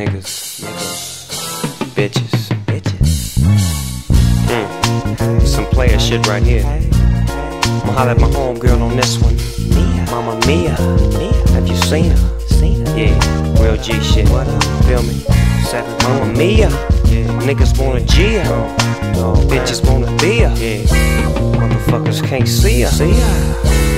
niggas, bitches. Some player shit right here. I'ma holler at my homegirl on this one. Mama Mia, have you seen her? Yeah, real G shit, feel me? Mama Mia, niggas wanna G her, bitches wanna be her, motherfuckers can't see her.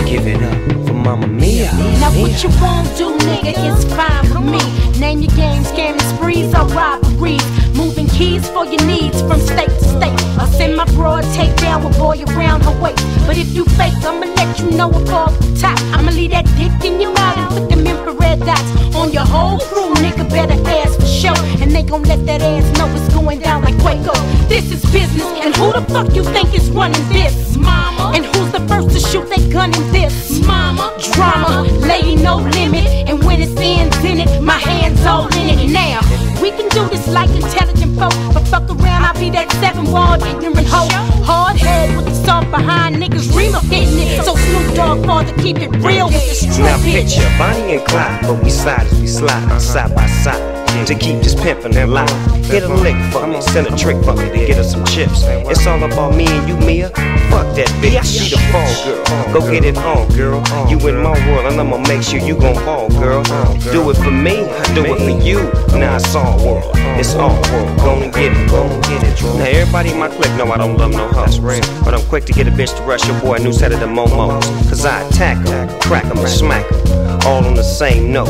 Give it up for Mama Mia. Now what you won't do, nigga, is fine for me. Name your games, scamming sprees, or robberies, moving keys for your needs from state to state. I'll send my broad, take down a boy around her waist. But if you fake, I'ma let you know up off the top. I'ma leave that dick in your mouth and put them infrared dots on your whole crew, nigga. Better ask for show, and they gon' let that ass know it's going down like Quaco. This is business, and who the fuck you think is running this, mama? And who's the first to shoot that gun in this, mama? Drama, lady, no limit, and when it's in it, my hands all in it. Now we can do this like intelligent folk, but fuck around, I'll be that seven-walled ignorant hoe. Hard head with the soft behind, niggas dream of getting it. So Snoop Dogg father, keep it real with the street. Now picture Bonnie and Clyde, but we side as we slide, side by side, to keep this pimpin' alive. Get a lick for me, send a trick for me to get her some chips. It's all about me and you, Mia. Fuck that bitch, she the fall girl. Go get it on, girl. You in my world, and I'ma make sure you gon' fall, girl. Do it for me, I do it for you. Now it's all world, it's all world. Go and get it, go and get it. Now everybody in my clique know I don't love no hoes, but I'm quick to get a bitch to rush your boy new set of the momos. Cause I attack her, crack her, smack her, all on the same note,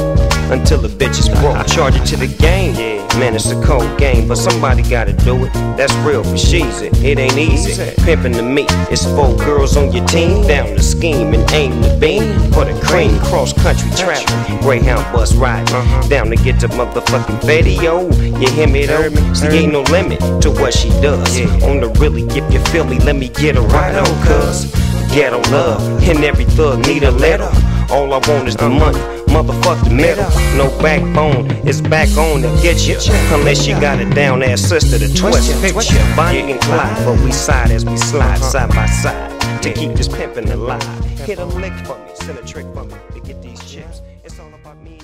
until the bitch is broke. Charge it to the game, man, it's a cold game, but somebody gotta do it. That's real for she's it, it ain't easy. Pimpin' to me, it's 4 girls on your team. Down the scheme and aim the beam for the cream. Cross country traveling, Greyhound bus riding, down to get the motherfucking video. You hear me though? See, ain't no limit to what she does. On the really, if you feel me, let me get her right on, cuz ghetto love, and every thug need a letter. All I want is the money, motherfuck the metal. No backbone, it's back on to get you, unless you got a down ass sister to twist your picture. Bonnie and Clyde, but we side as we slide, side by side, to keep this pimpin' alive. Hit a lick for me, send a trick for me to get these chips. It's all about me.